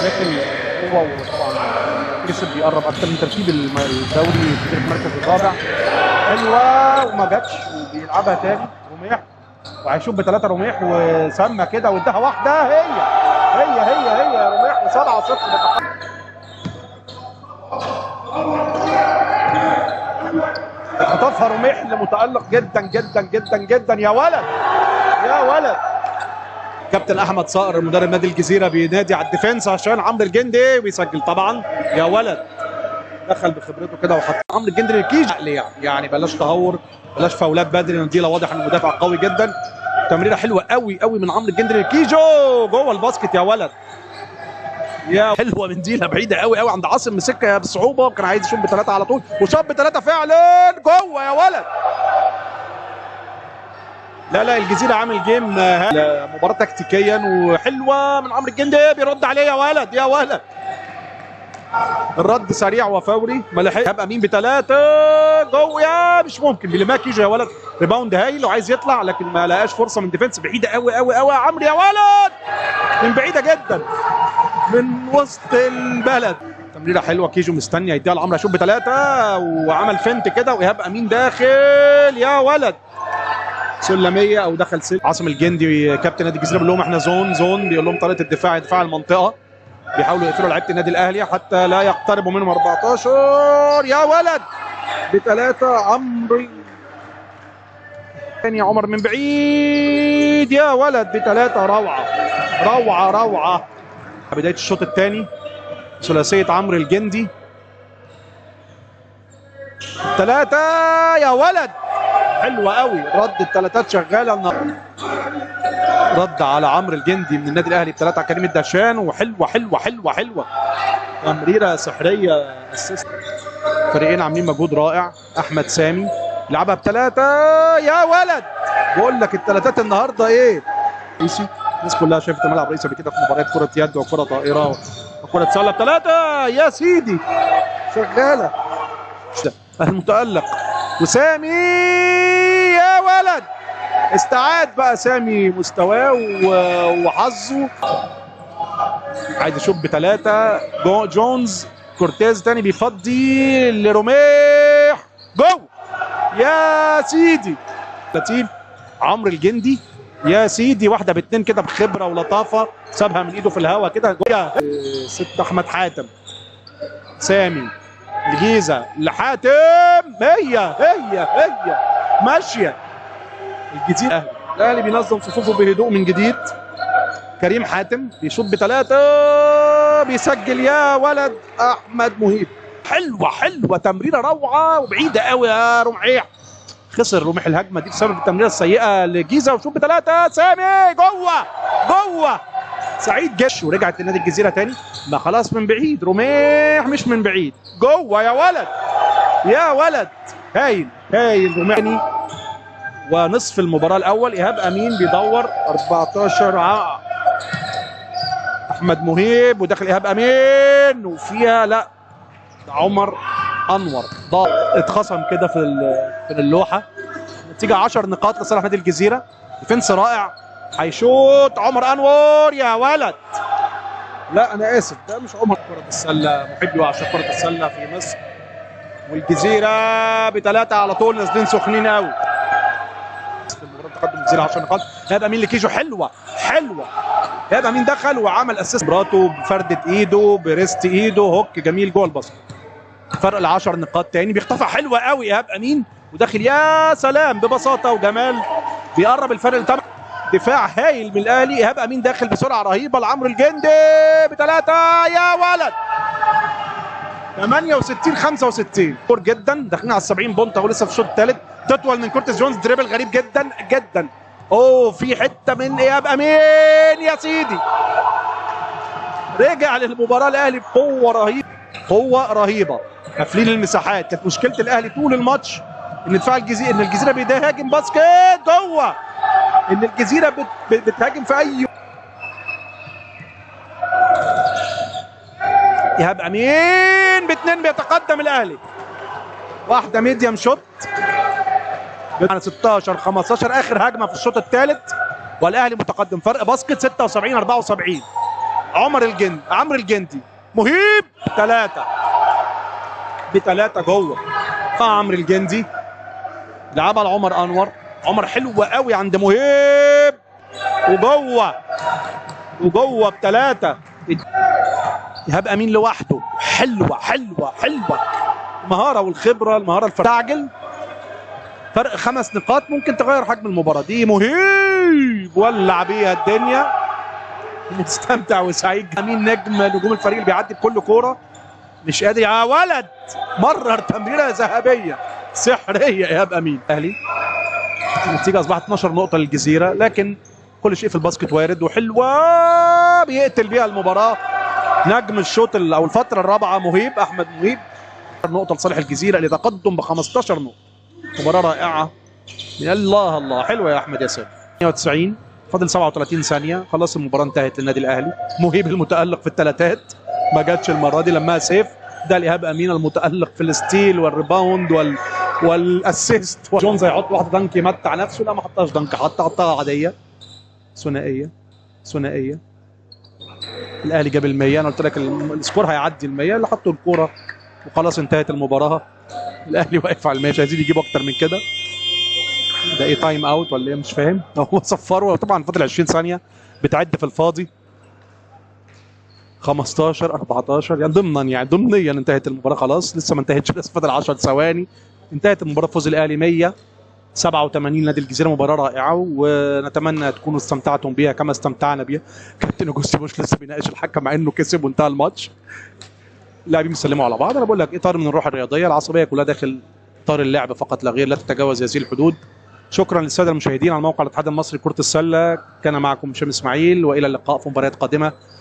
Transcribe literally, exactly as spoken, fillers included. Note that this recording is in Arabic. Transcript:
ولكن هو طبعا كسب بيقرب اكتر من ترتيب الدوري في المركز الرابع. حلوه وما جاتش وبيلعبها تاني رميح وهيشوف بثلاثه رميح وسمى كده واداها واحده هي هي هي هي يا رميح وسبعه صفر. خطفها رميح لمتألق جدا جدا جدا جدا يا ولد يا ولد. كابتن احمد صقر مدرب نادي الجزيره بينادي على الديفنس عشان عمرو الجندي بيسجل طبعا يا ولد. دخل بخبرته كده وحط عمرو الجندي للكيش يعني يعني بلاش تهور بلاش فاولات بدري نضيله. واضح ان المدافع قوي جدا. تمريره حلوه قوي قوي من عمرو الجندي للكيجو جوه الباسكت يا ولد يا. حلوه من دينا بعيده قوي قوي عند عاصم مسكها بصعوبه وكان عايز يشوط بثلاثه على طول وشاط بثلاثه فعلا جوه يا ولد. لا لا الجزيره عامل جيم مباراه تكتيكيا وحلوه من عمرو الجندي بيرد عليه يا ولد يا ولد. الرد سريع وفوري ما لحقش. إيهاب أمين بثلاثه جوه يا مش ممكن بيلماك يجي يا ولد. ريباوند هايل وعايز يطلع لكن ما لقاش فرصه من ديفنس بعيده قوي قوي قوي يا عمرو يا ولد من بعيده جدا من وسط البلد. تمريره حلوه كيجو مستني هيديها لعمرو هيشوط بثلاثه وعمل فنت كده وايهاب امين داخل يا ولد سلميه او دخل سلم. عاصم الجندي كابتن نادي الجزيره بيقول لهم احنا زون زون بيقول لهم طريقه الدفاع دفاع المنطقه بيحاولوا يقفلوا لعيبه النادي الاهلي حتى لا يقتربوا منهم. أربعتاشر يا ولد بثلاثه عمرو ثاني عمر من بعيد يا ولد بثلاثه. روعه روعه روعه بداية الشوط الثاني ثلاثية عمرو الجندي ثلاثة يا ولد حلوة قوي. رد الثلاثات شغالة النهارده. رد على عمرو الجندي من النادي الأهلي بثلاثة على كريم الدشان وحلوة حلوة حلوة حلوة تمريرة سحرية. فريقين عاملين مجهود رائع. أحمد سامي لعبها بثلاثة يا ولد. بقول لك الثلاثات النهارده إيه؟ الناس كلها شافت الملعب الرئيسي قبل كده في مباريات كرة يد وكرة طائرة وكرة سلة بثلاثة يا سيدي شغالة. المتألق وسامي يا ولد استعاد بقى سامي مستواه وحظه عايز يشوط بثلاثة. جونز كورتيز تاني بيفضي لرميح جو يا سيدي ثلاثين عمرو الجندي يا سيدي واحده باتنين كده بخبره ولطافه سابها من ايده في الهوا كده. ست احمد حاتم سامي الجيزه لحاتم هي هي هي ماشيه. الجزيره الاهلي بينظم صفوفه بهدوء من جديد. كريم حاتم بيشوط بثلاثه بيسجل يا ولد احمد مهيب. حلوه حلوه تمريره روعه وبعيده قوي يا رمعيح. خسر رميح الهجمه دي بسبب التمريره السيئه لجيزه وشوط بثلاثه سامي جوه جوه سعيد جش ورجعت لنادي الجزيره تاني. ما خلاص من بعيد رميح مش من بعيد جوه يا ولد يا ولد هايل هايل رميح. ونصف المباراه الاول ايهاب امين بيدور أربعتاشر ع احمد مهيب وداخل ايهاب امين وفيها لا عمر انور ضاع اتخصم كده في في اللوحه. نتيجه عشر نقاط لصالح نادي الجزيره. ديفنس رائع هيشوط عمر انور يا ولد. لا انا اسف ده مش عمر كره السله محبي وعشاق كره السله في مصر والجزيره بثلاثه على طول نازلين سخنين قوي. المباراه تقدم الجزيره عشر نقاط. هيبقى مين لكيجو حلوه حلوه هيبقى مين دخل وعمل اسيست براته بفرده ايده بريست ايده هوك جميل جوه الباسكت. فرق العشر نقاط تاني بيخطفها حلوه قوي ايهاب امين وداخل يا سلام ببساطه وجمال بيقرب الفرق لتمام. دفاع هايل من الاهلي. ايهاب امين داخل بسرعه رهيبه لعمرو الجندي بثلاثه يا ولد ثمانية وستين خمسة وستين. كور جدا داخلين على سبعين بونت اهو لسه في الشوط الثالث. تطول من كورتيز جونز دريبل غريب جدا جدا اوه في حته من ايهاب امين يا سيدي. رجع للمباراه الاهلي بقوه رهيبه قوه رهيبه. قافلين المساحات كانت مشكله الاهلي طول الماتش ان دفاع الجزيره ان الجزيره بيهاجم باسكت جوه ان الجزيره بت... بتهاجم في اي. ايهاب امين باثنين بيتقدم الاهلي. واحده ميديم شوت على ستاشر خمستاشر اخر هجمه في الشوط الثالث والاهلي متقدم فرق باسكت ستة وسبعين أربعة وسبعين. عمر الجندي عمرو الجندي مهيب ثلاثة بثلاثة جوه قاع عمرو الجندي، لعبها لعمر انور، عمر حلوة قوي عند مهيب وجوه وجوه بثلاثة. إيهاب أمين لوحده حلوة حلوة حلوة، المهارة والخبرة، المهارة الفردية. تعجل فرق خمس نقاط، ممكن تغير حجم المباراة دي. مهيب ولع بيها الدنيا، مستمتع وسعيد. أمين نجم نجوم الفريق اللي بيعدي بكل كورة، مش قادر يا ولد، مرر تمريرة ذهبية سحرية إيهاب أمين. أهلي النتيجة أصبحت اتناشر نقطة للجزيرة، لكن كل شيء في الباسكت وارد، وحلوة بيقتل بيها المباراة نجم الشوط أو الفترة الرابعة مهيب أحمد مهيب. نقطة لصالح الجزيرة لتقدم ب خمستاشر نقطة. مباراة رائعة من الله الله، حلوة يا أحمد يا سيدي. اتنين وتسعين فاضل سبعة وتلاتين ثانية، خلاص المباراة انتهت للنادي الأهلي. مهيب المتألق في الثلاثات ما جاتش المرة دي لما سيف، ده لإيهاب أمين المتألق في الستيل والريباوند وال والاسيست. جونز هيحط واحدة دنك يمتع نفسه، لا ما حطهاش دنك، حط حطها عادية ثنائية ثنائية. الأهلي جاب المية، أنا قلت لك السكور هيعدي المية، اللي حطوا الكورة وخلاص انتهت المباراة. الأهلي واقف على المية، مش عايزين يجيبوا أكتر من كده. ده إيه تايم أوت ولا إيه مش فاهم؟ هو صفروا طبعًا، فاضل عشرين ثانية بتعد في الفاضي. خمستاشر أربعتاشر يعني ضمنًا يعني ضمنيًا انتهت المباراة خلاص، لسه ما انتهتش، لسه فاضل عشر ثواني. انتهت المباراة بفوز الأهلي مية سبعة وتمانين نادي الجزيرة. مباراة رائعة ونتمنى تكونوا استمتعتم بيها كما استمتعنا بيها. كابتن جوزي بوش لسه بيناقش الحكم مع إنه كسب وانتهى الماتش. اللاعبين بيسلموا على بعض، انا بقول لك اطار من الروح الرياضيه، العصبيه كلها داخل اطار اللعب فقط لا غير، لا تتجاوز هذه الحدود. شكرا للساده المشاهدين على موقع الاتحاد المصري لكره السله، كان معكم شمس اسماعيل والى اللقاء في مباريات قادمه.